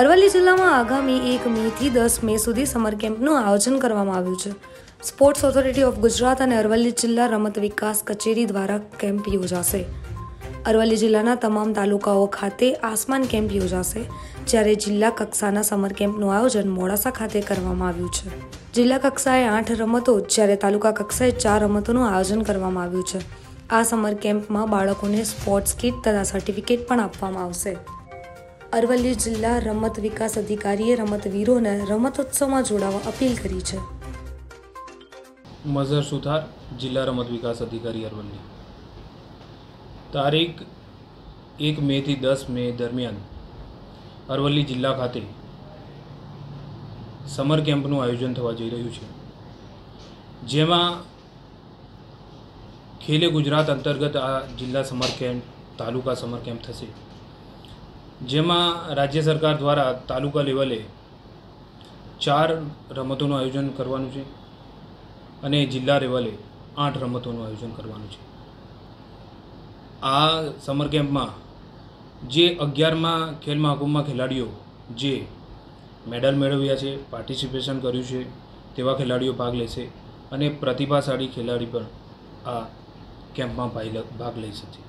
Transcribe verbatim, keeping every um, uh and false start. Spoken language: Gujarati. અરવલ્લી જિલ્લામાં આગામી એક મે થી દસ મે સુધી સમર કેમ્પનું આયોજન કરવામાં આવ્યું છે. સ્પોર્ટ્સ ઓથોરિટી ઓફ ગુજરાત અને અરવલ્લી જિલ્લા રમત વિકાસ કચેરી દ્વારા કેમ્પ યોજાશે. અરવલ્લી જિલ્લાના તમામ તાલુકાઓ ખાતે આસમાન કેમ્પ યોજાશે, જ્યારે જિલ્લા કક્ષાના સમર કેમ્પનું આયોજન મોડાસા ખાતે કરવામાં આવ્યું છે. જિલ્લા કક્ષાએ આઠ રમતો જ્યારે તાલુકા કક્ષાએ ચાર રમતોનું આયોજન કરવામાં આવ્યું છે. આ સમર કેમ્પમાં બાળકોને સ્પોર્ટ્સ કિટ તથા સર્ટિફિકેટ પણ આપવામાં આવશે. અરવલ્લી જિલ્લા રમત વિકાસ અધિકારીએ રમતવીરોને રમતોત્સવમાં જોડાવા અપીલ કરી છે. मजहर सुथार जिला रमत विकास अधिकारी अरवली तारीख एक मई थी दस मई दरमियान अरवली जिला खाते समर केम्पनु आयोजन थवा जई रह्यु छे, जेमा खेले गुजरात अंतर्गत आ जिला summer camp taluka summer camp थशे, जेमा राज्य सरकार द्वारा तालुका लेवले चार रमतोनुं आयोजन करवानुं छे અને જિલ્લા લેવલે આઠ રમતોનું આયોજન કરવાનું છે. આ સમર કેમ્પમાં જે અગિયારમાં ખેલ મહાકુંભમાં ખેલાડીઓ જે મેડલ મેળવ્યા છે, પાર્ટિસિપેશન કર્યું છે, તેવા ખેલાડીઓ ભાગ લેશે અને પ્રતિભાશાળી ખેલાડી પણ આ કેમ્પમાં ભાગ લઈ શકે છે.